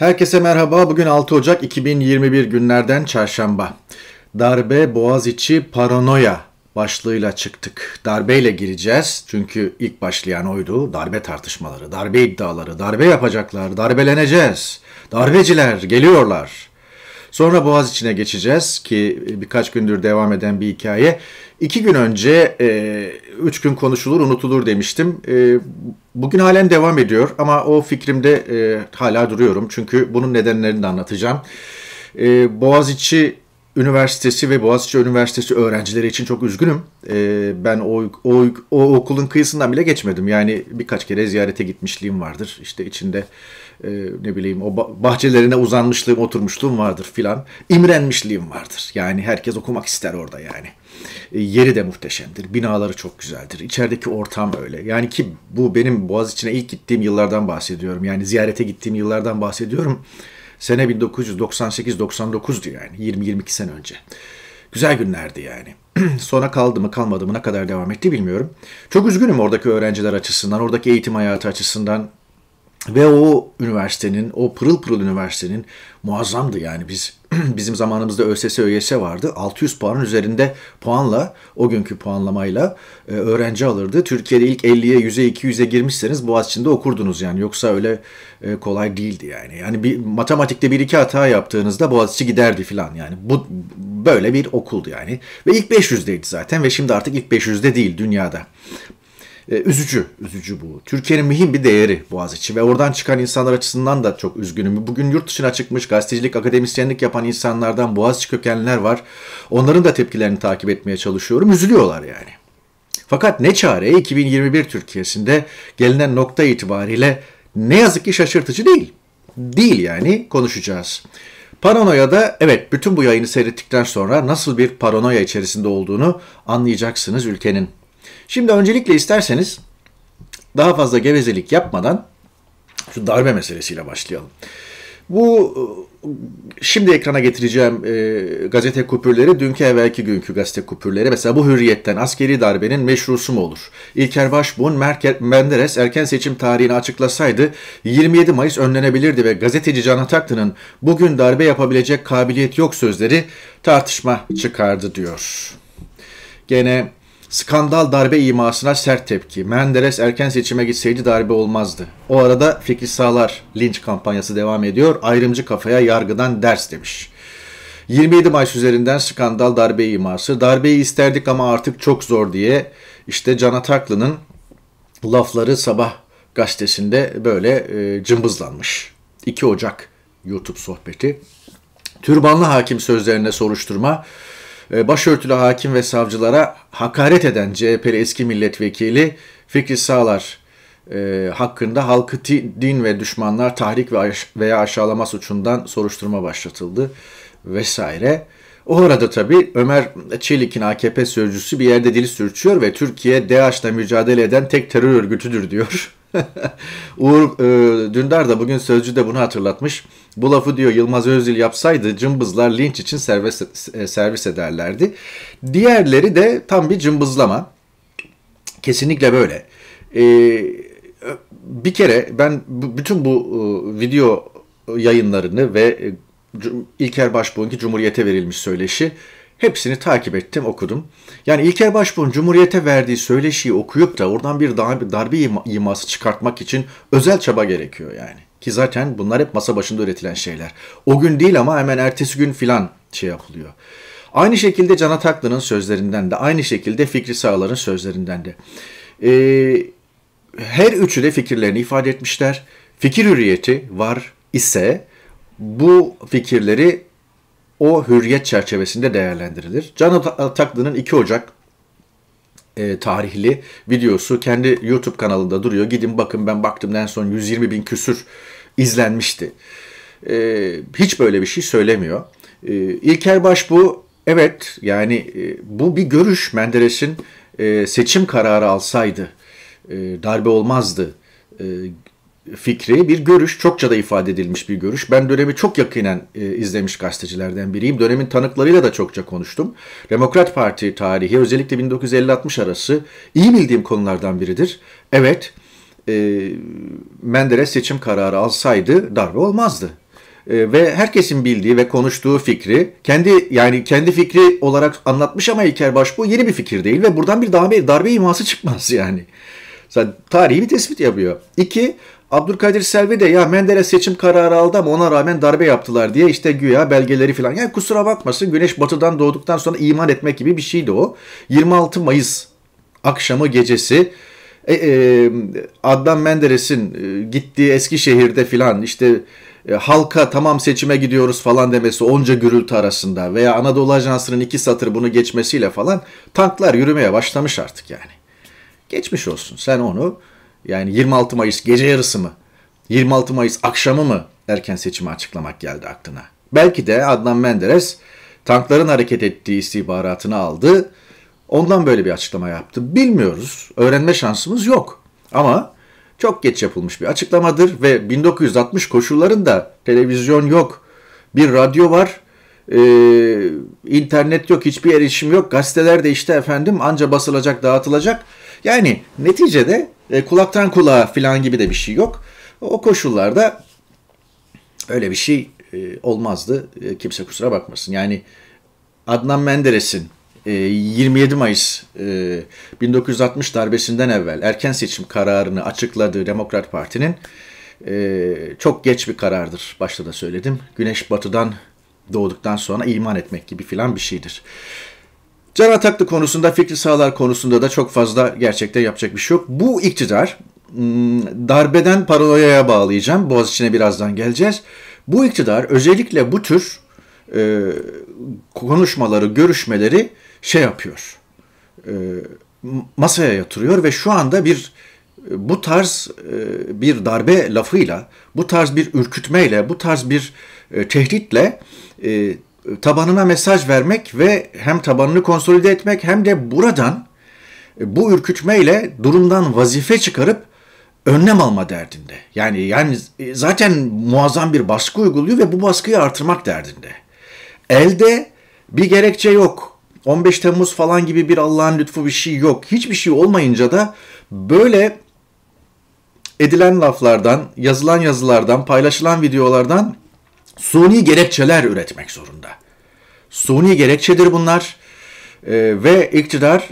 Herkese merhaba. Bugün 6 Ocak 2021 günlerden çarşamba. Darbe Boğaziçi paranoya başlığıyla çıktık. Darbeyle gireceğiz. Çünkü ilk başlayan oydu. Darbe tartışmaları, darbe iddiaları, darbe yapacaklar, darbeleneceğiz. Darbeciler geliyorlar. Sonra Boğaziçi'ne geçeceğiz ki birkaç gündür devam eden bir hikaye. 2 gün önce 3 gün konuşulur unutulur demiştim. Bugün halen devam ediyor ama o fikrimde hala duruyorum. Çünkü bunun nedenlerini de anlatacağım. Boğaziçi Üniversitesi ve Boğaziçi Üniversitesi öğrencileri için çok üzgünüm. Ben o okulun kıyısından bile geçmedim. Yani birkaç kere ziyarete gitmişliğim vardır. İşte içinde ne bileyim o bahçelerine uzanmışlığım, oturmuşluğum vardır filan. İmrenmişliğim vardır. Yani herkes okumak ister orada yani. Yeri de muhteşemdir. Binaları çok güzeldir. İçerideki ortam öyle. Yani ki bu benim Boğaziçi'ne ilk gittiğim yıllardan bahsediyorum. Yani ziyarete gittiğim yıllardan bahsediyorum. Sene 1998-99'du yani 20-22 sene önce. Güzel günlerdi yani. Sonra kaldı mı kalmadı mı ne kadar devam etti bilmiyorum. Çok üzgünüm oradaki öğrenciler açısından, oradaki eğitim hayatı açısından. Ve o üniversitenin, o pırıl pırıl üniversitenin muazzamdı yani. Bizim zamanımızda ÖSS, ÖYS vardı. 600 puanın üzerinde puanla, o günkü puanlamayla öğrenci alırdı. Türkiye'de ilk 50'ye, 100'e, 200'e girmişseniz Boğaziçi'nde okurdunuz yani. Yoksa öyle kolay değildi yani. Yani bir matematikte bir iki hata yaptığınızda Boğaziçi giderdi filan yani. Bu böyle bir okuldu yani. Ve ilk 500'deydi zaten ve şimdi artık ilk 500'de değil dünyada. Üzücü bu. Türkiye'nin mühim bir değeri Boğaziçi ve oradan çıkan insanlar açısından da çok üzgünüm. Bugün yurt dışına çıkmış gazetecilik, akademisyenlik yapan insanlardan Boğaziçi kökenliler var. Onların da tepkilerini takip etmeye çalışıyorum. Üzülüyorlar yani. Fakat ne çare 2021 Türkiye'sinde gelinen nokta itibariyle ne yazık ki şaşırtıcı değil. Değil yani, konuşacağız. Paranoya da evet, bütün bu yayını seyrettikten sonra nasıl bir paranoya içerisinde olduğunu anlayacaksınız ülkenin. Şimdi öncelikle isterseniz daha fazla gevezelik yapmadan şu darbe meselesiyle başlayalım. Bu şimdi ekrana getireceğim gazete kupürleri, dünkü evvelki günkü gazete kupürleri. Mesela bu Hürriyet'ten askeri darbenin meşrusu mu olur? İlker Başbuğ'un Menderes erken seçim tarihini açıklasaydı 27 Mayıs önlenebilirdi ve gazeteci Can Ataklı'nın bugün darbe yapabilecek kabiliyet yok sözleri tartışma çıkardı diyor. Gene... Skandal darbe imasına sert tepki. Menderes erken seçime gitseydi darbe olmazdı. O arada Fikri Sağlar linç kampanyası devam ediyor. Ayrımcı kafaya yargıdan ders demiş. 27 Mayıs üzerinden skandal darbe iması. Darbeyi isterdik ama artık çok zor diye. İşte Can Ataklı'nın lafları Sabah gazetesinde böyle cımbızlanmış. 2 Ocak YouTube sohbeti. Türbanlı hakim sözlerine soruşturma. Başörtülü hakim ve savcılara hakaret eden CHP'li eski milletvekili Fikri Sağlar hakkında halkı din ve düşmanlar tahrik veya aşağılama suçundan soruşturma başlatıldı vesaire. O arada tabii Ömer Çelik'in AKP sözcüsü bir yerde dili sürçüyor ve Türkiye DAEŞ'le mücadele eden tek terör örgütüdür diyor. Uğur Dündar da bugün Sözcü'de bunu hatırlatmış. Bu lafı diyor Yılmaz Özdil yapsaydı cımbızlar linç için servis ederlerdi. Diğerleri de tam bir cımbızlama. Kesinlikle böyle. Bir kere ben bütün bu video yayınlarını ve İlker Başbuğ'unki Cumhuriyet'e verilmiş söyleşi hepsini takip ettim, okudum. Yani İlker Başbuğ'un Cumhuriyet'e verdiği söyleşiyi okuyup da oradan bir darbe iması çıkartmak için özel çaba gerekiyor yani. Ki zaten bunlar hep masa başında üretilen şeyler. O gün değil ama hemen ertesi gün filan şey yapılıyor. Aynı şekilde Can Ataklı'nın sözlerinden de, aynı şekilde Fikri Sağlar'ın sözlerinden de. Her üçü de fikirlerini ifade etmişler. Fikir hürriyeti var ise bu fikirleri o hürriyet çerçevesinde değerlendirilir. Can Ataklı'nın 2 Ocak tarihli videosu kendi YouTube kanalında duruyor. Gidin bakın, ben baktım en son 120.000 küsür izlenmişti. Hiç böyle bir şey söylemiyor. İlker Başbuğ evet yani bu bir görüş. Menderes'in seçim kararı alsaydı darbe olmazdı fikri bir görüş, çokça da ifade edilmiş bir görüş. Ben dönemi çok yakinen izlemiş gazetecilerden biriyim. Dönemin tanıklarıyla da çokça konuştum. Demokrat Parti tarihi özellikle 1950-60 arası iyi bildiğim konulardan biridir. Evet, Menderes seçim kararı alsaydı darbe olmazdı. ve herkesin bildiği ve konuştuğu fikri kendi fikri olarak anlatmış ama İlker Başbuğ yeni bir fikir değil ve buradan bir darbe iması çıkmaz yani. Zaten tarihi bir tespit yapıyor. 2. Abdülkadir Selvi de ya Menderes seçim kararı aldı ama ona rağmen darbe yaptılar diye işte güya belgeleri falan. Yani kusura bakmasın, güneş batıdan doğduktan sonra iman etmek gibi bir şeydi o. 26 Mayıs akşamı gecesi Adnan Menderes'in gittiği Eskişehir'de falan işte halka tamam seçime gidiyoruz falan demesi onca gürültü arasında veya Anadolu Ajansı'nın 2 satır bunu geçmesiyle falan tanklar yürümeye başlamış artık yani. Geçmiş olsun, sen onu yani 26 Mayıs gece yarısı mı, 26 Mayıs akşamı mı erken seçimi açıklamak geldi aklına? Belki de Adnan Menderes tankların hareket ettiği istihbaratını aldı, ondan böyle bir açıklama yaptı. Bilmiyoruz, öğrenme şansımız yok ama çok geç yapılmış bir açıklamadır ve 1960 koşullarında televizyon yok, bir radyo var, internet yok, hiçbir erişim yok, gazeteler de işte efendim anca basılacak, dağıtılacak. Yani neticede kulaktan kulağa falan gibi de bir şey yok. O koşullarda öyle bir şey olmazdı. Kimse kusura bakmasın. Yani Adnan Menderes'in 27 Mayıs 1960 darbesinden evvel erken seçim kararını açıkladığı Demokrat Parti'nin çok geç bir karardır. Başta da söyledim. Güneş batıdan doğduktan sonra iman etmek gibi filan bir şeydir. Can Ataklı konusunda, Fikri Sağlar konusunda da çok fazla gerçekten yapacak bir şey yok. Bu iktidar, darbeden paranoyaya bağlayacağım, Boğaziçi'ne birazdan geleceğiz. Bu iktidar özellikle bu tür konuşmaları, görüşmeleri şey yapıyor, masaya yatırıyor ve şu anda bu tarz bir darbe lafıyla, bu tarz bir ürkütmeyle, bu tarz bir tehditle tabanına mesaj vermek ve hem tabanını konsolide etmek hem de buradan bu ürkütmeyle durumdan vazife çıkarıp önlem alma derdinde. Yani zaten muazzam bir baskı uyguluyor ve bu baskıyı artırmak derdinde. Elde bir gerekçe yok. 15 Temmuz falan gibi bir Allah'ın lütfu bir şey yok. Hiçbir şey olmayınca da böyle edilen laflardan, yazılan yazılardan, paylaşılan videolardan suni gerekçeler üretmek zorunda. Suni gerekçedir bunlar ve iktidar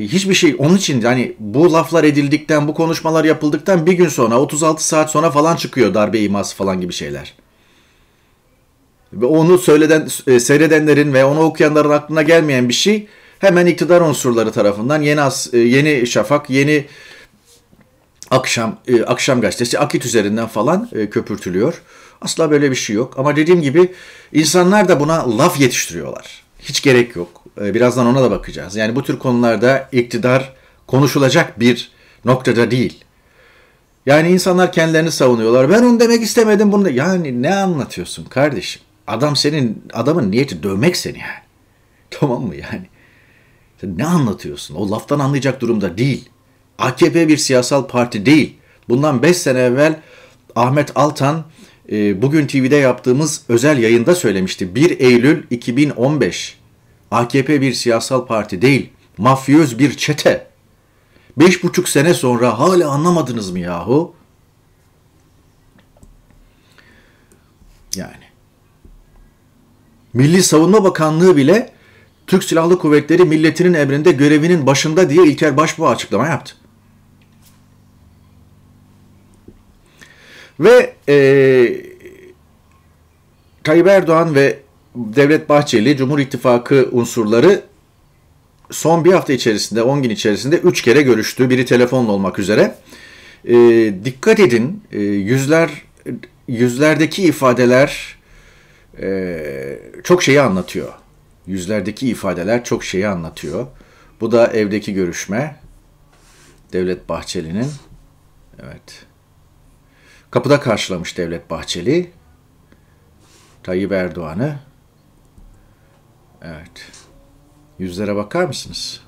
hiçbir şey, onun için yani bu laflar edildikten, bu konuşmalar yapıldıktan bir gün sonra, 36 saat sonra falan çıkıyor darbe iması falan gibi şeyler. Ve onu seyredenlerin ve onu okuyanların aklına gelmeyen bir şey hemen iktidar unsurları tarafından Yeni Şafak, Yeni Akşam Gazetesi, Akit üzerinden falan köpürtülüyor. Asla böyle bir şey yok. Ama dediğim gibi insanlar da buna laf yetiştiriyorlar. Hiç gerek yok. Birazdan ona da bakacağız. Yani bu tür konularda iktidar konuşulacak bir noktada değil. Yani insanlar kendilerini savunuyorlar. Ben onu demek istemedim. Bunu yani ne anlatıyorsun kardeşim? Adamın niyeti dövmek seni yani. Tamam mı yani? Sen ne anlatıyorsun? O laftan anlayacak durumda değil. AKP bir siyasal parti değil. Bundan 5 sene evvel Ahmet Altan bugün TV'de yaptığımız özel yayında söylemişti. 1 Eylül 2015. AKP bir siyasal parti değil. Mafyöz bir çete. 5,5 sene sonra hala anlamadınız mı yahu? Yani. Milli Savunma Bakanlığı bile Türk Silahlı Kuvvetleri milletinin emrinde görevinin başında diye İlker Başbuğ açıklama yaptı. Ve Tayyip Erdoğan ve Devlet Bahçeli, Cumhur İttifakı unsurları son bir hafta içerisinde, 10 gün içerisinde 3 kere görüştü. Biri telefonla olmak üzere. Dikkat edin, yüzlerdeki ifadeler çok şeyi anlatıyor. Yüzlerdeki ifadeler çok şeyi anlatıyor. Bu da evdeki görüşme. Devlet Bahçeli'nin. Evet. Kapıda karşılamış Devlet Bahçeli Tayyip Erdoğan'ı. Evet. Yüzlere bakar mısınız?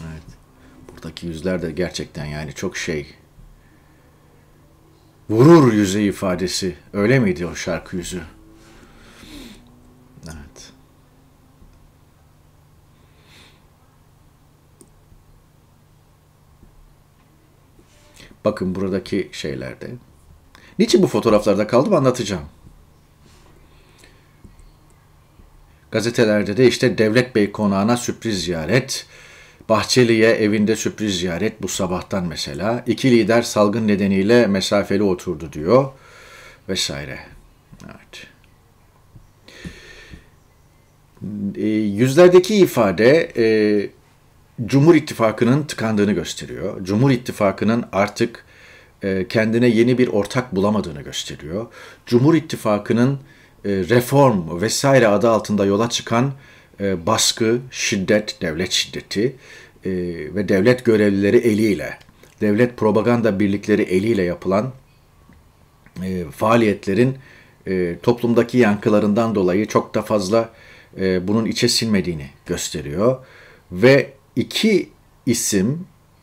Evet. Buradaki yüzler de gerçekten yani çok şey. Vurur yüze ifadesi. Öyle miydi o şarkı yüzü? Evet. Bakın buradaki şeylerde. Niçin bu fotoğraflarda kaldım anlatacağım. Gazetelerde de işte Devlet Bey konağına sürpriz ziyaret, Bahçeli'ye evinde sürpriz ziyaret bu sabahtan mesela. İki lider salgın nedeniyle mesafeli oturdu diyor vesaire. Evet. Yüzlerdeki ifade Cumhur İttifakı'nın tıkandığını gösteriyor. Cumhur İttifakı'nın artık kendine yeni bir ortak bulamadığını gösteriyor. Cumhur İttifakı'nın reform vesaire adı altında yola çıkan baskı, şiddet, devlet şiddeti ve devlet görevlileri eliyle, devlet propaganda birlikleri eliyle yapılan faaliyetlerin toplumdaki yankılarından dolayı çok da fazla bunun içe sinmediğini gösteriyor. Ve iki isim,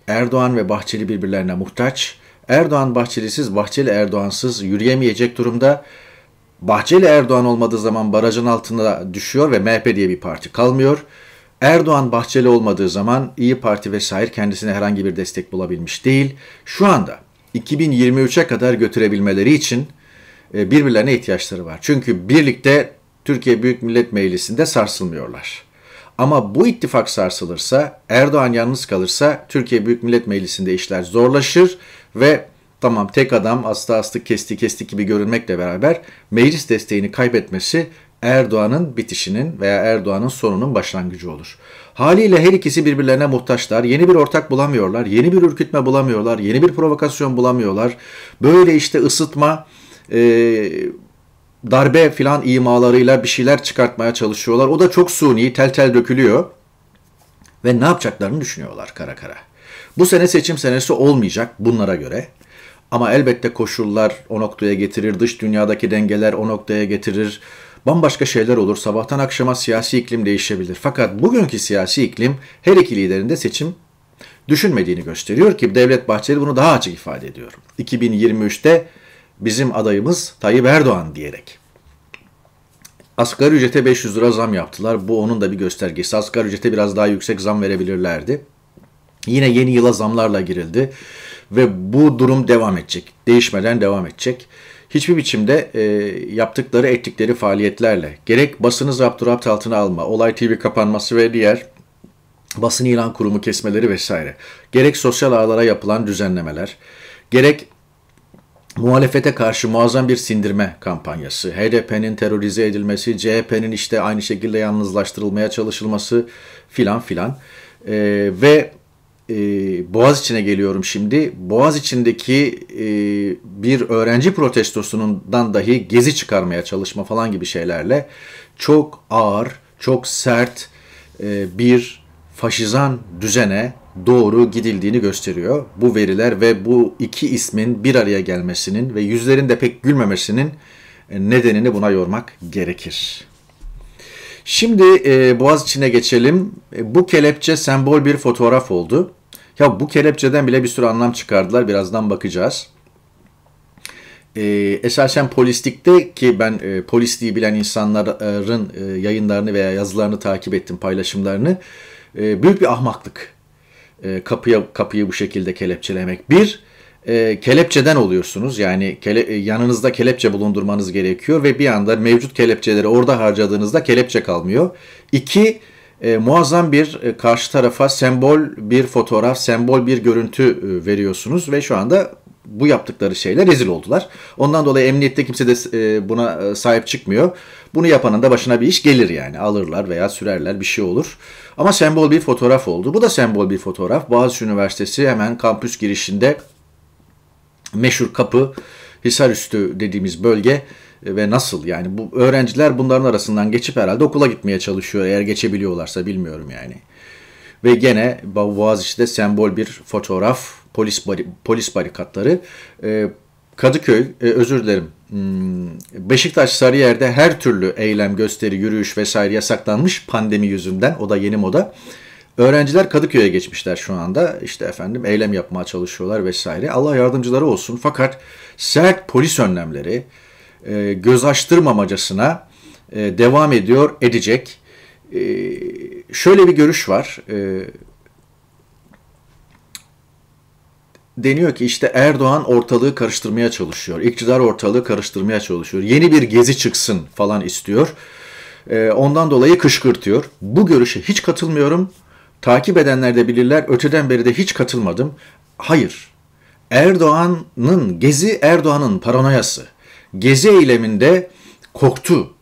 Erdoğan ve Bahçeli birbirlerine muhtaç. Erdoğan Bahçelisiz, Bahçeli Erdoğansız yürüyemeyecek durumda. Bahçeli Erdoğan olmadığı zaman barajın altına düşüyor ve MHP diye bir parti kalmıyor. Erdoğan Bahçeli olmadığı zaman İyi Parti vesaire kendisine herhangi bir destek bulabilmiş değil. Şu anda 2023'e kadar götürebilmeleri için birbirlerine ihtiyaçları var. Çünkü birlikte Türkiye Büyük Millet Meclisi'nde sarsılmıyorlar. Ama bu ittifak sarsılırsa, Erdoğan yalnız kalırsa Türkiye Büyük Millet Meclisi'nde işler zorlaşır ve tamam tek adam aslı kesti gibi görünmekle beraber meclis desteğini kaybetmesi Erdoğan'ın bitişinin veya Erdoğan'ın sonunun başlangıcı olur. Haliyle her ikisi birbirlerine muhtaçlar. Yeni bir ortak bulamıyorlar, yeni bir ürkütme bulamıyorlar, yeni bir provokasyon bulamıyorlar. Böyle işte ısıtma, darbe filan imalarıyla bir şeyler çıkartmaya çalışıyorlar. O da çok suni, tel tel dökülüyor ve ne yapacaklarını düşünüyorlar kara kara. Bu sene seçim senesi olmayacak bunlara göre. Ama elbette koşullar o noktaya getirir, dış dünyadaki dengeler o noktaya getirir, bambaşka şeyler olur, sabahtan akşama siyasi iklim değişebilir. Fakat bugünkü siyasi iklim her iki liderin de seçim düşünmediğini gösteriyor ki Devlet Bahçeli bunu daha açık ifade ediyor. 2023'te bizim adayımız Tayyip Erdoğan diyerek. Asgari ücrete 500 lira zam yaptılar, bu onun da bir göstergesi. Asgari ücrete biraz daha yüksek zam verebilirlerdi. Yine yeni yıla zamlarla girildi. Ve bu durum devam edecek. Değişmeden devam edecek. Hiçbir biçimde yaptıkları, ettikleri faaliyetlerle, gerek basını zapturapt altına alma, Olay TV kapanması ve diğer basın ilan kurumu kesmeleri vesaire, gerek sosyal ağlara yapılan düzenlemeler, gerek muhalefete karşı muazzam bir sindirme kampanyası, HDP'nin terörize edilmesi, CHP'nin işte aynı şekilde yalnızlaştırılmaya çalışılması filan filan ve Boğaziçi'ne geliyorum şimdi. Boğaziçi'ndeki bir öğrenci protestosundan dahi gezi çıkarmaya çalışma falan gibi şeylerle çok ağır, çok sert bir faşizan düzene doğru gidildiğini gösteriyor. Bu veriler ve bu iki ismin bir araya gelmesinin ve yüzlerin de pek gülmemesinin nedenini buna yormak gerekir. Şimdi Boğaziçi'ne geçelim. Bu kelepçe sembol bir fotoğraf oldu. Ya bu kelepçeden bile bir sürü anlam çıkardılar. Birazdan bakacağız. Esasen polislikte ki ben polisliği bilen insanların yayınlarını veya yazılarını takip ettim, paylaşımlarını. Büyük bir ahmaklık. Kapıyı bu şekilde kelepçelemek. Bir, kelepçeden oluyorsunuz. Yani yanınızda kelepçe bulundurmanız gerekiyor ve bir anda mevcut kelepçeleri orada harcadığınızda kelepçe kalmıyor. İki, muazzam bir karşı tarafa sembol bir fotoğraf, sembol bir görüntü veriyorsunuz ve şu anda bu yaptıkları şeyle rezil oldular. Ondan dolayı emniyette kimse de buna sahip çıkmıyor. Bunu yapanın da başına bir iş gelir yani. Alırlar veya sürerler, bir şey olur. Ama sembol bir fotoğraf oldu. Bu da sembol bir fotoğraf. Boğaziçi Üniversitesi hemen kampüs girişinde meşhur kapı, Hisarüstü dediğimiz bölge ve nasıl yani bu öğrenciler bunların arasından geçip herhalde okula gitmeye çalışıyor eğer geçebiliyorlarsa bilmiyorum yani. Ve gene Boğaziçi'de sembol bir fotoğraf, polis barikatları. Kadıköy, özür dilerim, Beşiktaş Sarıyer'de her türlü eylem, gösteri, yürüyüş vesaire yasaklanmış pandemi yüzünden, o da yeni moda. Öğrenciler Kadıköy'e geçmişler şu anda. İşte efendim eylem yapmaya çalışıyorlar vesaire. Allah yardımcıları olsun. Fakat sert polis önlemleri göz açtırmamacasına devam ediyor, edecek. Şöyle bir görüş var. deniyor ki işte Erdoğan ortalığı karıştırmaya çalışıyor. İktidar ortalığı karıştırmaya çalışıyor. Yeni bir gezi çıksın falan istiyor. Ondan dolayı kışkırtıyor. Bu görüşe hiç katılmıyorum. Takip edenler de bilirler. Öteden beri de hiç katılmadım. Hayır. Erdoğan'ın gezi, Erdoğan'ın paranoyası. Gezi eyleminde korktu.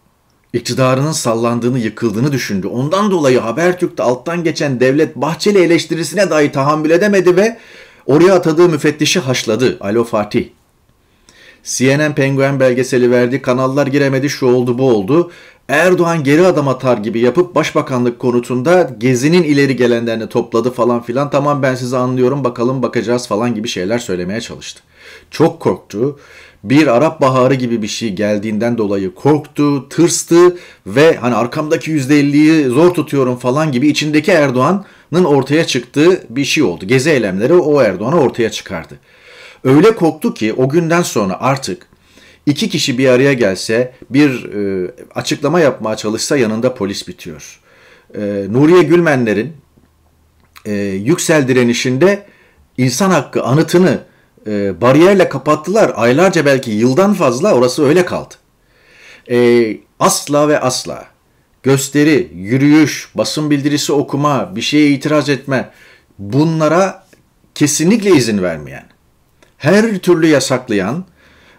İktidarının sallandığını, yıkıldığını düşündü. Ondan dolayı Habertürk'te alttan geçen Devlet Bahçeli eleştirisine dahi tahammül edemedi ve oraya atadığı müfettişi haşladı. Alo Fatih. CNN Penguen belgeseli verdi. Kanallar giremedi. Şu oldu, bu oldu. Erdoğan geri adım atar gibi yapıp Başbakanlık konutunda Gezi'nin ileri gelenlerini topladı falan filan. Tamam ben sizi anlıyorum, bakalım bakacağız falan gibi şeyler söylemeye çalıştı. Çok korktu. Bir Arap Baharı gibi bir şey geldiğinden dolayı korktu, tırstı ve hani arkamdaki %50'yi zor tutuyorum falan gibi içindeki Erdoğan'ın ortaya çıktığı bir şey oldu. Gezi eylemleri o Erdoğan'ı ortaya çıkardı. Öyle korktu ki o günden sonra artık iki kişi bir araya gelse, bir açıklama yapmaya çalışsa yanında polis bitiyor. Nuriye Gülmenler'in Yüksel direnişinde insan hakkı anıtını bariyerle kapattılar. Aylarca, belki yıldan fazla orası öyle kaldı. Asla ve asla gösteri, yürüyüş, basın bildirisi okuma, bir şeye itiraz etme, bunlara kesinlikle izin vermeyen, her türlü yasaklayan,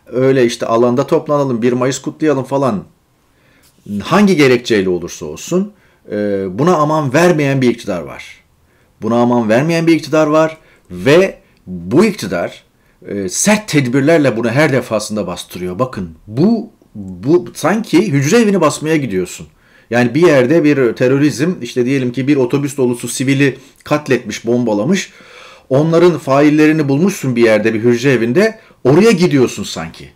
öyle işte alanda toplanalım, 1 Mayıs kutlayalım falan hangi gerekçeyle olursa olsun buna aman vermeyen bir iktidar var. Buna aman vermeyen bir iktidar var ve bu iktidar sert tedbirlerle bunu her defasında bastırıyor. Bakın bu sanki hücre evini basmaya gidiyorsun. Yani bir yerde bir terörizm, işte diyelim ki bir otobüs dolusu sivili katletmiş, bombalamış. Onların faillerini bulmuşsun bir yerde, bir hücre evinde. Oraya gidiyorsun sanki.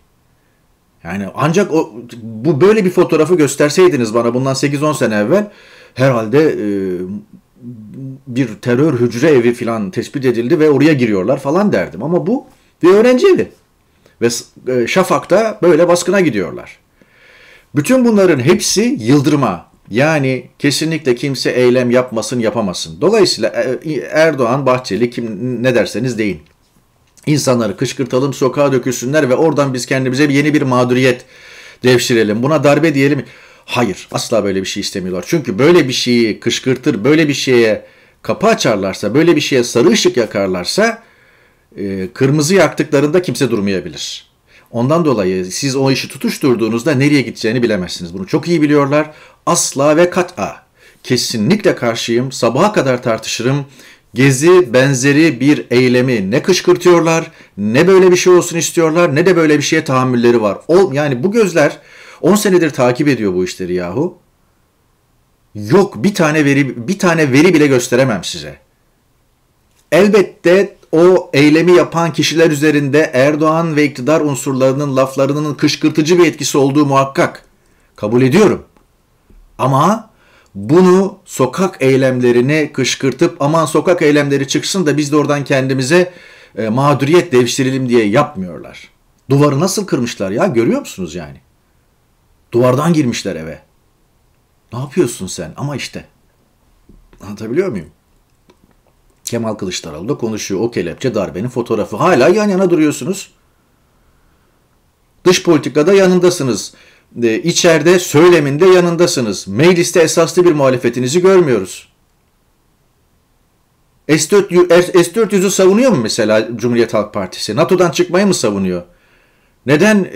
Yani ancak bu böyle bir fotoğrafı gösterseydiniz bana bundan 8-10 sene evvel herhalde bir terör hücre evi falan tespit edildi ve oraya giriyorlar falan derdim. Ama bu bir öğrenci evi. Ve Şafak'ta böyle baskına gidiyorlar. Bütün bunların hepsi yıldırma. Yani kesinlikle kimse eylem yapmasın, yapamasın. Dolayısıyla Erdoğan, Bahçeli, kim ne derseniz deyin. İnsanları kışkırtalım, sokağa dökülsünler ve oradan biz kendimize yeni bir mağduriyet devşirelim. Buna darbe diyelim. Hayır, asla böyle bir şey istemiyorlar. Çünkü böyle bir şeyi kışkırtır, böyle bir şeye kapı açarlarsa, böyle bir şeye sarı ışık yakarlarsa kırmızı yaktıklarında kimse durmayabilir. Ondan dolayı siz o işi tutuşturduğunuzda nereye gideceğini bilemezsiniz. Bunu çok iyi biliyorlar. Asla ve kat'a kesinlikle karşıyım. Sabaha kadar tartışırım. Gezi benzeri bir eylemi ne kışkırtıyorlar, ne böyle bir şey olsun istiyorlar, ne de böyle bir şeye tahammülleri var. Yani bu gözler 10 senedir takip ediyor bu işleri yahu. Yok, bir tane veri bile gösteremem size. Elbette o eylemi yapan kişiler üzerinde Erdoğan ve iktidar unsurlarının laflarının kışkırtıcı bir etkisi olduğu muhakkak. Kabul ediyorum. Ama bunu sokak eylemlerini kışkırtıp aman sokak eylemleri çıksın da biz de oradan kendimize mağduriyet devşirelim diye yapmıyorlar. Duvarı nasıl kırmışlar ya, görüyor musunuz yani? Duvardan girmişler eve. Ne yapıyorsun sen? Ama işte. Anlatabiliyor muyum? Kemal Kılıçdaroğlu da konuşuyor. O kelepçe darbenin fotoğrafı. Hala yan yana duruyorsunuz. Dış politikada yanındasınız. İçeride söyleminde yanındasınız. Mecliste esaslı bir muhalefetinizi görmüyoruz. S-400'ü savunuyor mu mesela Cumhuriyet Halk Partisi? NATO'dan çıkmayı mı savunuyor? Neden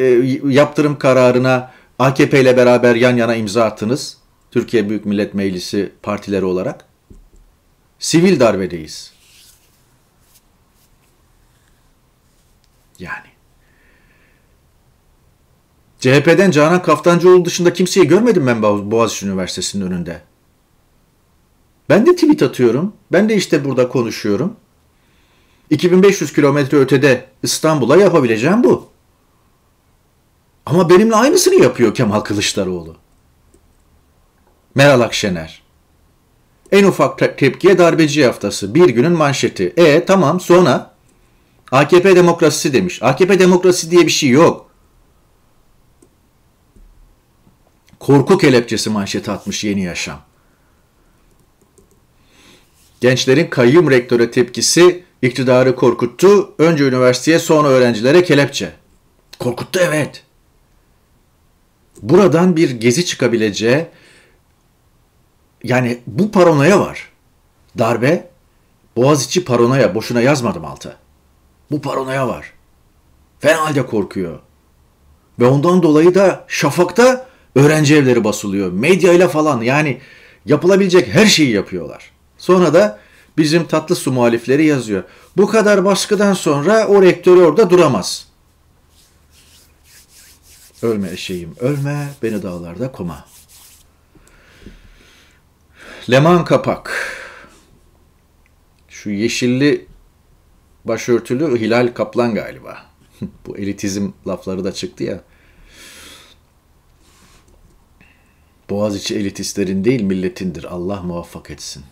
yaptırım kararına AKP ile beraber yan yana imza attınız? Türkiye Büyük Millet Meclisi partileri olarak. Sivil darbedeyiz. Yani. CHP'den Canan Kaftancıoğlu dışında kimseyi görmedim ben Boğaziçi Üniversitesi'nin önünde. Ben de tweet atıyorum. Ben de işte burada konuşuyorum. 2500 kilometre ötede İstanbul'a yapabileceğim bu. Ama benimle aynısını yapıyor Kemal Kılıçdaroğlu. Meral Akşener. En ufak tepkiye darbeci haftası. Bir günün manşeti. Tamam, sonra AKP demokrasisi demiş. AKP demokrasisi diye bir şey yok. Korku kelepçesi manşeti atmış Yeni Yaşam. Gençlerin kayyum rektöre tepkisi İktidarı korkuttu. Önce üniversiteye, sonra öğrencilere kelepçe. Korkuttu, evet. Buradan bir gezi çıkabileceği, yani bu paranoya var. Darbe, Boğaziçi paranoya, boşuna yazmadım alta. Bu paranoya var. Fena halde korkuyor. Ve ondan dolayı da Şafak'ta öğrenci evleri basılıyor. Medyayla falan, yani yapılabilecek her şeyi yapıyorlar. Sonra da bizim tatlı su muhalifleri yazıyor. Bu kadar baskıdan sonra o rektörü orada duramaz. Ölme eşeğim, ölme, beni dağlarda koma. Leman Kapak. Şu yeşilli başörtülü Hilal Kaplan galiba. Bu elitizm lafları da çıktı ya. Boğaziçi elitistlerin değil, milletindir. Allah muvaffak etsin.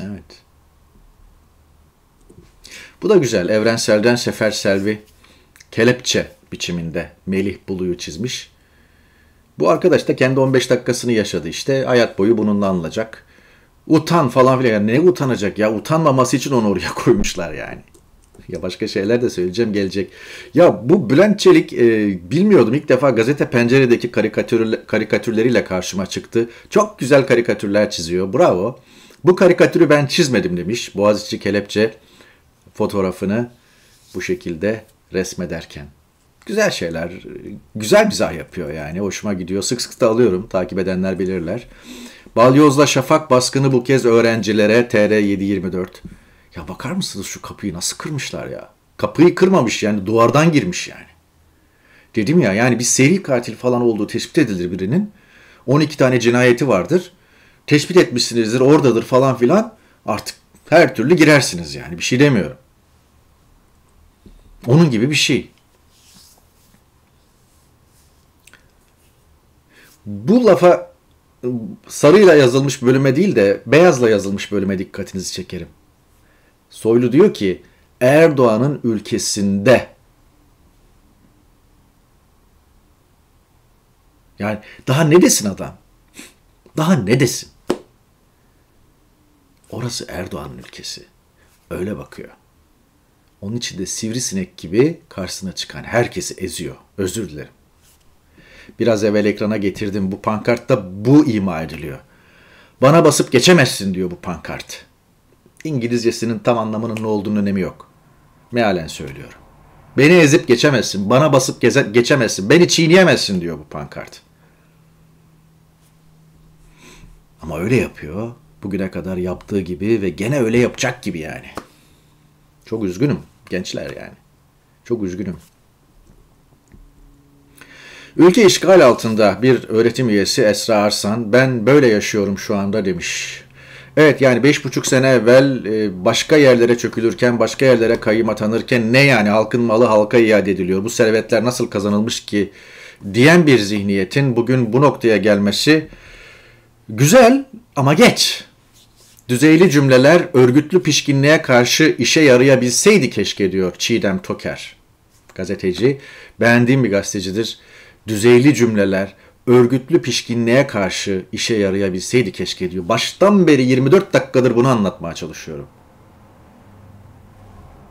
Evet. Bu da güzel. Evrensel'den Sefer Selvi kelepçe biçiminde Melih Bulu'yu çizmiş. Bu arkadaş da kendi 15 dakikasını yaşadı işte. Hayat boyu bununla anılacak. Utan falan filan. Yani ne utanacak ya? Utanmaması için onu oraya koymuşlar yani. Ya başka şeyler de söyleyeceğim, gelecek. Ya bu Bülent Çelik, bilmiyordum, ilk defa Gazete Pencere'deki karikatürleriyle karşıma çıktı. Çok güzel karikatürler çiziyor. Bravo. Bu karikatürü ben çizmedim demiş. Boğaziçi kelepçe fotoğrafını bu şekilde resmederken. Güzel şeyler. Güzel mizah yapıyor yani. Hoşuma gidiyor. Sık sık da alıyorum. Takip edenler bilirler. Balyoz'la Şafak baskını bu kez öğrencilere. TR724. Ya bakar mısınız şu kapıyı nasıl kırmışlar ya? Kapıyı kırmamış yani, duvardan girmiş yani. Dedim ya, yani bir seri katil falan olduğu tespit edilir birinin. 12 tane cinayeti vardır. Tespit etmişsinizdir, oradadır falan filan. Artık her türlü girersiniz yani, bir şey demiyorum. Onun gibi bir şey. Bu lafa sarıyla yazılmış bölüme değil de beyazla yazılmış bölüme dikkatinizi çekerim. Soylu diyor ki Erdoğan'ın ülkesinde, yani daha ne desin adam? Daha ne desin? Orası Erdoğan'ın ülkesi. Öyle bakıyor. Onun için de sivrisinek gibi karşısına çıkan herkesi eziyor. Özür dilerim. Biraz evvel ekrana getirdim. Bu pankartta bu ima ediliyor. Bana basıp geçemezsin diyor bu pankart. İngilizcesinin tam anlamının ne olduğunun önemi yok. Mealen söylüyorum. Beni ezip geçemezsin. Bana basıp geçemezsin. Beni çiğneyemezsin diyor bu pankart. Ama öyle yapıyor. Bugüne kadar yaptığı gibi ve gene öyle yapacak gibi yani. Çok üzgünüm gençler yani. Çok üzgünüm. Ülke işgal altında, bir öğretim üyesi Esra Arsan. Ben böyle yaşıyorum şu anda demiş. Evet, yani 5,5 sene evvel başka yerlere çökülürken, başka yerlere kayyım atanırken ne yani, halkın malı halka iade ediliyor. Bu servetler nasıl kazanılmış ki diyen bir zihniyetin bugün bu noktaya gelmesi güzel ama geç. Düzeyli cümleler örgütlü pişkinliğe karşı işe yarayabilseydi keşke diyor Çiğdem Toker. Gazeteci, beğendiğim bir gazetecidir. Düzeyli cümleler örgütlü pişkinliğe karşı işe yarayabilseydi keşke diyor. Baştan beri 24 dakikadır bunu anlatmaya çalışıyorum.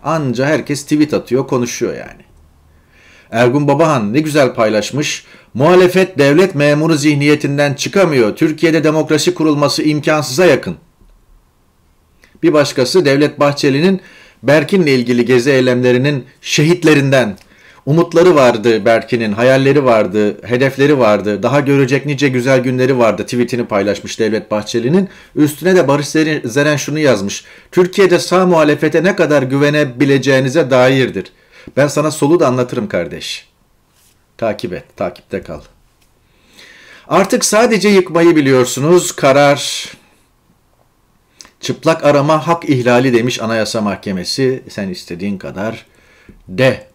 Anca herkes tweet atıyor, konuşuyor yani. Ergun Babahan ne güzel paylaşmış. Muhalefet devlet memuru zihniyetinden çıkamıyor. Türkiye'de demokrasi kurulması imkansıza yakın. Bir başkası Devlet Bahçeli'nin Berkin'le ilgili gezi eylemlerinin şehitlerinden. Umutları vardı Berkin'in, hayalleri vardı, hedefleri vardı, daha görecek nice güzel günleri vardı tweetini paylaşmış Devlet Bahçeli'nin. Üstüne de Barış Zeren şunu yazmış. Türkiye'de sağ muhalefete ne kadar güvenebileceğinize dairdir. Ben sana solu da anlatırım kardeş. Takip et, takipte kal. Artık sadece yıkmayı biliyorsunuz. Karar, çıplak arama hak ihlali demiş Anayasa Mahkemesi. Sen istediğin kadar de.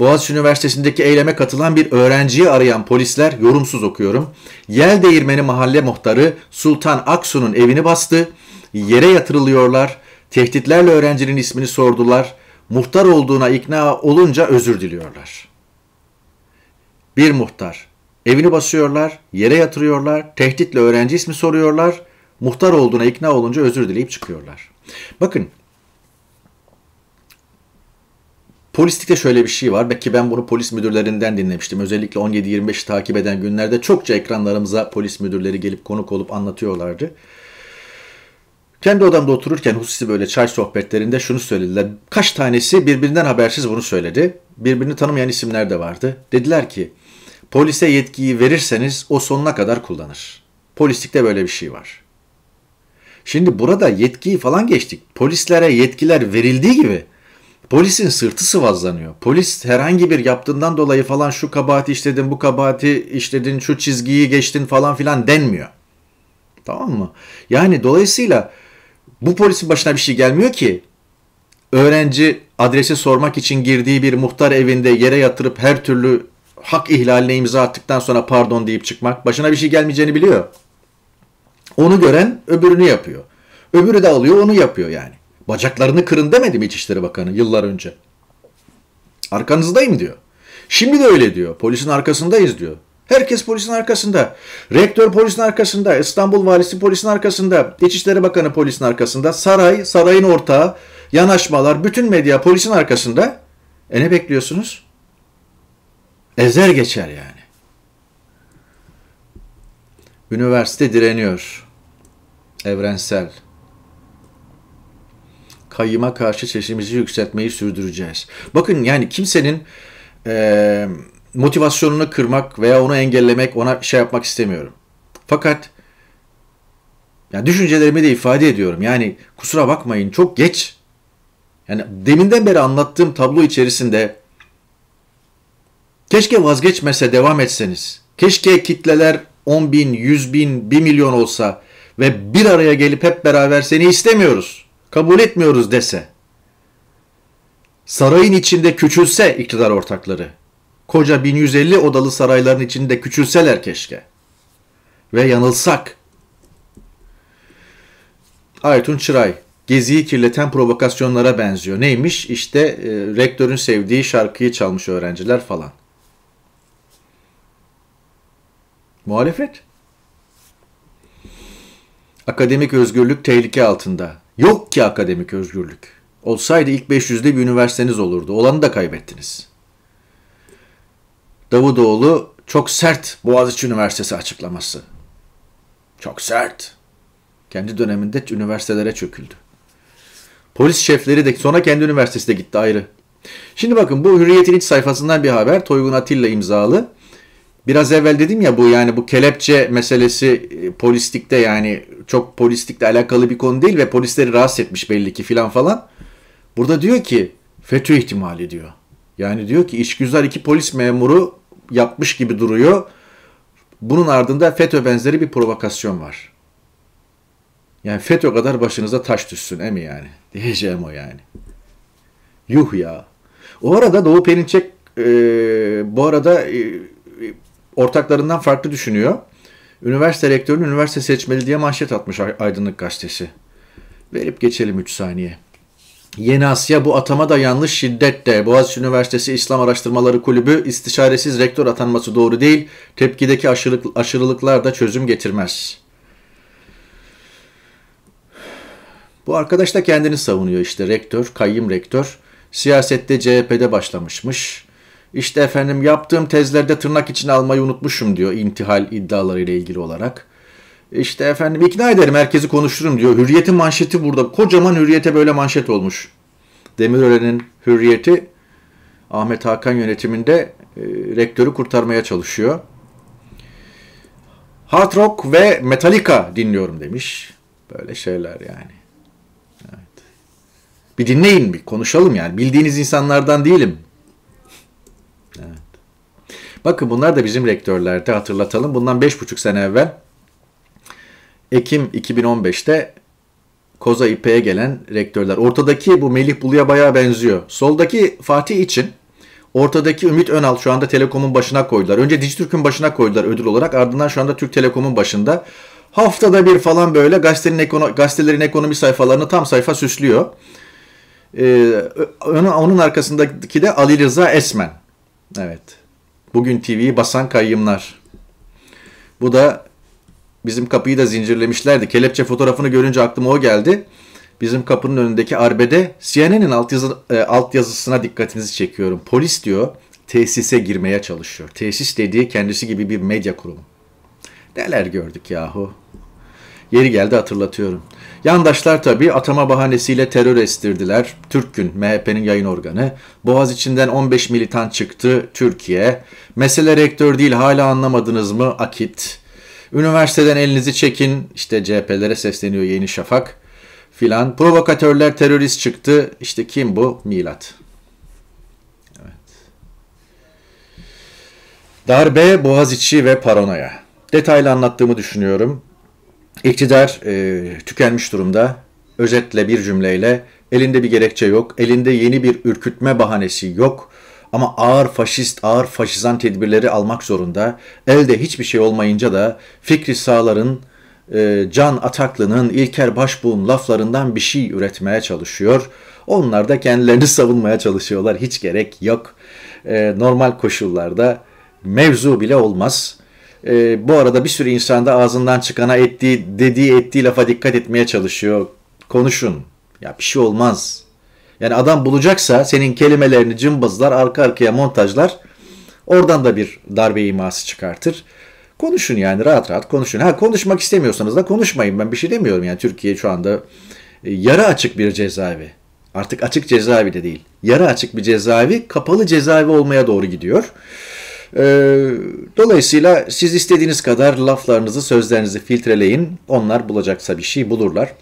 Boğaziçi Üniversitesi'ndeki eyleme katılan bir öğrenciyi arayan polisler, yorumsuz okuyorum. Yeldeğirmeni mahalle muhtarı Sultan Aksu'nun evini bastı. Yere yatırılıyorlar. Tehditlerle öğrencinin ismini sordular. Muhtar olduğuna ikna olunca özür diliyorlar. Bir muhtar. Evini basıyorlar, yere yatırıyorlar, tehditle öğrenci ismi soruyorlar. Muhtar olduğuna ikna olunca özür dileyip çıkıyorlar. Bakın, Polislikte şöyle bir şey var. Belki ben bunu polis müdürlerinden dinlemiştim. Özellikle 17-25'i takip eden günlerde çokça ekranlarımıza polis müdürleri gelip konuk olup anlatıyorlardı. Kendi odamda otururken hususi böyle çay sohbetlerinde şunu söylediler. Kaç tanesi birbirinden habersiz bunu söyledi. Birbirini tanımayan isimler de vardı. Dediler ki polise yetkiyi verirseniz o sonuna kadar kullanır. Polislikte böyle bir şey var. Şimdi burada yetkiyi falan geçtik. Polislere yetkiler verildiği gibi polisin sırtı sıvazlanıyor. Polis herhangi bir yaptığından dolayı falan şu kabahati işledin, bu kabahati işledin, şu çizgiyi geçtin falan filan denmiyor. Tamam mı? Yani dolayısıyla bu polisin başına bir şey gelmiyor ki. Öğrenci adresi sormak için girdiği bir muhtar evinde yere yatırıp her türlü hak ihlaline imza attıktan sonra pardon deyip çıkmak, başına bir şey gelmeyeceğini biliyor. Onu gören öbürünü yapıyor. Öbürü de alıyor onu yapıyor yani. Bacaklarını kırın demedi mi İçişleri Bakanı yıllar önce? Arkanızdayım diyor. Şimdi de öyle diyor. Polisin arkasındayız diyor. Herkes polisin arkasında. Rektör polisin arkasında. İstanbul Valisi polisin arkasında. İçişleri Bakanı polisin arkasında. Saray, sarayın ortağı, yanaşmalar, bütün medya polisin arkasında. E ne bekliyorsunuz? Ezer geçer yani. Üniversite direniyor. Evrensel. Kayyıma karşı sesimizi yükseltmeyi sürdüreceğiz. Bakın yani kimsenin motivasyonunu kırmak veya onu engellemek, ona şey yapmak istemiyorum. Fakat ya düşüncelerimi de ifade ediyorum. Yani kusura bakmayın çok geç. Yani deminden beri anlattığım tablo içerisinde keşke vazgeçmese devam etseniz. Keşke kitleler 10 bin, 100 bin, 1 milyon olsa ve bir araya gelip hep beraber seni istemiyoruz, kabul etmiyoruz dese. Sarayın içinde küçülse iktidar ortakları. Koca 1150 odalı sarayların içinde küçülseler keşke. Ve yanılsak. Aytun Çıray. Geziyi kirleten provokasyonlara benziyor. Neymiş? İşte rektörün sevdiği şarkıyı çalmış öğrenciler falan. Muhalefet. Akademik özgürlük tehlike altında. Yok ki akademik özgürlük. Olsaydı ilk 500'de bir üniversiteniz olurdu. Olanı da kaybettiniz. Davutoğlu çok sert Boğaziçi Üniversitesi açıklaması. Çok sert. Kendi döneminde üniversitelere çöküldü. Polis şefleri de sonra kendi üniversitesine gitti ayrı. Şimdi bakın bu Hürriyet'in iç sayfasından bir haber. Toygun Atilla imzalı. Biraz evvel dedim ya bu kelepçe meselesi polislikte yani çok polislikle alakalı bir konu değil ve polisleri rahatsız etmiş belli ki filan falan. Burada diyor ki FETÖ ihtimali diyor. Yani diyor ki işgüzar iki polis memuru yapmış gibi duruyor. Bunun ardında FETÖ benzeri bir provokasyon var. Yani FETÖ kadar başınıza taş düşsün emi yani. Diyeceğim o yani. Yuh ya. O arada Doğu Perinçek ortaklarından farklı düşünüyor. Üniversite rektörünün üniversite seçmeli diye manşet atmış Aydınlık Gazetesi. Verip geçelim 3 saniye. Yeni Asya bu atama da yanlış şiddetle. Boğaziçi Üniversitesi İslam Araştırmaları Kulübü istişaresiz rektör atanması doğru değil. Tepkideki aşırılıklar da çözüm getirmez. Bu arkadaş da kendini savunuyor işte rektör, kayyum rektör. Siyasette CHP'de başlamışmış. İşte efendim yaptığım tezlerde tırnak içine almayı unutmuşum diyor intihal iddialarıyla ilgili olarak. İşte efendim ikna ederim herkesi konuşurum diyor. Hürriyet'in manşeti burada. Kocaman Hürriyet'e böyle manşet olmuş. Demirören'in Hürriyet'i Ahmet Hakan yönetiminde rektörü kurtarmaya çalışıyor. Hard rock ve Metallica dinliyorum demiş. Böyle şeyler yani. Evet. Bir dinleyin bir konuşalım yani. Bildiğiniz insanlardan değilim. Evet. Bakın bunlar da bizim rektörlerde hatırlatalım. Bundan 5,5 sene evvel Ekim 2015'te Koza İpek'e gelen rektörler. Ortadaki bu Melih Bulu'ya bayağı benziyor. Soldaki Fatih için, ortadaki Ümit Önal şu anda Telekom'un başına koydular. Önce Dijitürk'ün başına koydular ödül olarak. Ardından şu anda Türk Telekom'un başında. Haftada bir falan böyle gazetelerin ekonomi sayfalarını tam sayfa süslüyor. Onun arkasındaki de Ali Rıza Esmen. Evet. Bugün TV'yi basan kayyımlar. Bu da bizim kapıyı da zincirlemişlerdi. Kelepçe fotoğrafını görünce aklıma o geldi. bizim kapının önündeki arbede CNN'in altyazısına dikkatinizi çekiyorum. Polis diyor, tesise girmeye çalışıyor. Tesis dediği kendisi gibi bir medya kurumu. Neler gördük yahu. Yeri geldi hatırlatıyorum. Yandaşlar tabii atama bahanesiyle terör estirdiler. Türkgün, MHP'nin yayın organı. Boğaziçi'nden 15 militan çıktı Türkiye. Mesele rektör değil, hala anlamadınız mı? Akit. Üniversiteden elinizi çekin. İşte CHP'lere sesleniyor Yeni Şafak filan. Provokatörler, terörist çıktı. İşte kim bu? Milat. Evet. Darbe, Boğaziçi ve paranoya. Detaylı anlattığımı düşünüyorum. İktidar tükenmiş durumda. Özetle bir cümleyle elinde bir gerekçe yok. Elinde yeni bir ürkütme bahanesi yok. Ama ağır faşist, ağır faşizan tedbirleri almak zorunda. Elde hiçbir şey olmayınca da Fikri Sağlar'ın, Can Ataklı'nın, İlker Başbuğ'un laflarından bir şey üretmeye çalışıyor. Onlar da kendilerini savunmaya çalışıyorlar. Hiç gerek yok. Normal koşullarda mevzu bile olmaz. Bu arada bir sürü insan da ağzından çıkana dediği lafa dikkat etmeye çalışıyor. Konuşun. Ya bir şey olmaz. Yani adam bulacaksa senin kelimelerini cımbızlar, arka arkaya montajlar. Oradan da bir darbe iması çıkartır. Konuşun yani, rahat rahat konuşun. Ha, konuşmak istemiyorsanız da konuşmayın. Ben bir şey demiyorum yani. Türkiye şu anda yarı açık bir cezaevi. Artık açık cezaevi de değil. Yarı açık bir cezaevi, kapalı cezaevi olmaya doğru gidiyor. Dolayısıyla siz istediğiniz kadar laflarınızı, sözlerinizi filtreleyin. Onlar bulacaksa bir şey bulurlar.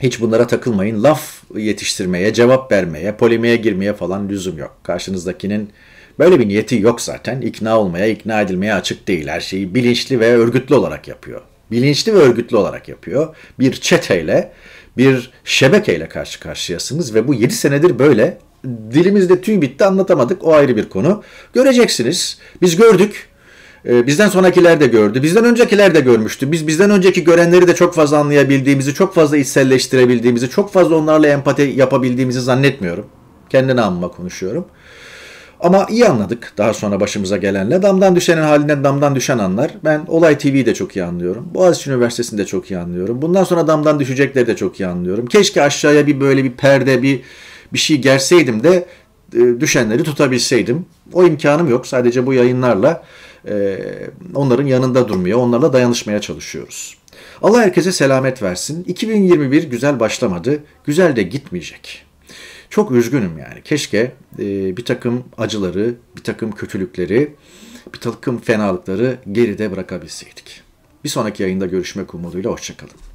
Hiç bunlara takılmayın. Laf yetiştirmeye, cevap vermeye, polemiğe girmeye falan lüzum yok. Karşınızdakinin böyle bir niyeti yok zaten. İkna olmaya, ikna edilmeye açık değil. Her şeyi bilinçli ve örgütlü olarak yapıyor. Bilinçli ve örgütlü olarak yapıyor. Bir çeteyle, bir şebekeyle karşı karşıyasınız ve bu 7 senedir böyle. Dilimizde tüy bitti, anlatamadık. O ayrı bir konu. Göreceksiniz. Biz gördük. Bizden sonrakiler de gördü. Bizden öncekiler de görmüştü. Biz bizden önceki görenleri de çok fazla anlayabildiğimizi, çok fazla içselleştirebildiğimizi, çok fazla onlarla empati yapabildiğimizi zannetmiyorum. Kendine amma konuşuyorum. Ama iyi anladık daha sonra başımıza gelenle. Damdan düşenin halinden damdan düşen anlar. Ben Olay TV'yi de çok iyi anlıyorum. Boğaziçi Üniversitesi'ni de çok iyi anlıyorum. Bundan sonra damdan düşecekleri de çok iyi anlıyorum. Keşke aşağıya bir böyle bir perde, bir şey gerseydim de düşenleri tutabilseydim. O imkanım yok. Sadece bu yayınlarla onların yanında durmaya, onlarla dayanışmaya çalışıyoruz. Allah herkese selamet versin. 2021 güzel başlamadı. Güzel de gitmeyecek. Çok üzgünüm yani. Keşke bir takım acıları, bir takım kötülükleri, bir takım fenalıkları geride bırakabilseydik. Bir sonraki yayında görüşmek umuduyla. Hoşça kalın.